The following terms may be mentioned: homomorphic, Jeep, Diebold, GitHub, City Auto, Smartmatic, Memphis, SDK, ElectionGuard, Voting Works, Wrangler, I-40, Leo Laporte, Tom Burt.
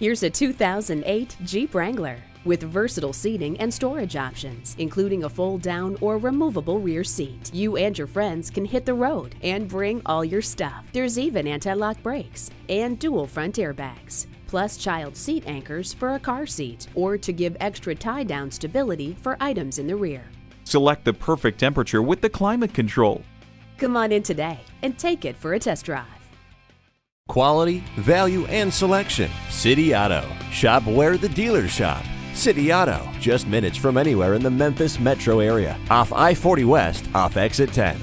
Here's a 2008 Jeep Wrangler with versatile seating and storage options, including a fold-down or removable rear seat. You and your friends can hit the road and bring all your stuff. There's even anti-lock brakes and dual front airbags, plus child seat anchors for a car seat or to give extra tie-down stability for items in the rear. Select the perfect temperature with the climate control. Come on in today and take it for a test drive. Quality, value, and selection. City Auto. Shop where the dealers shop. City Auto, just minutes from anywhere in the Memphis metro area. Off I-40 West, off exit 10.